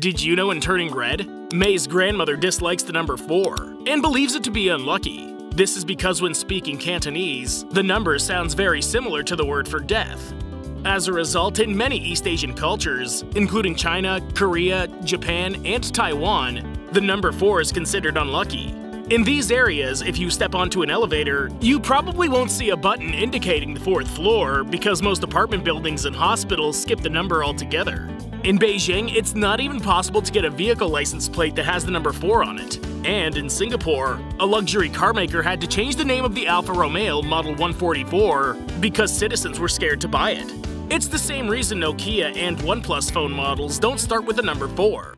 Did you know in Turning Red, May's grandmother dislikes the number 4 and believes it to be unlucky? This is because when speaking Cantonese, the number sounds very similar to the word for death. As a result, in many East Asian cultures, including China, Korea, Japan, and Taiwan, the number 4 is considered unlucky. In these areas, if you step onto an elevator, you probably won't see a button indicating the 4th floor because most apartment buildings and hospitals skip the number altogether. In Beijing, it's not even possible to get a vehicle license plate that has the number 4 on it. And in Singapore, a luxury car maker had to change the name of the Alfa Romeo Model 144 because citizens were scared to buy it. It's the same reason Nokia and OnePlus phone models don't start with the number 4.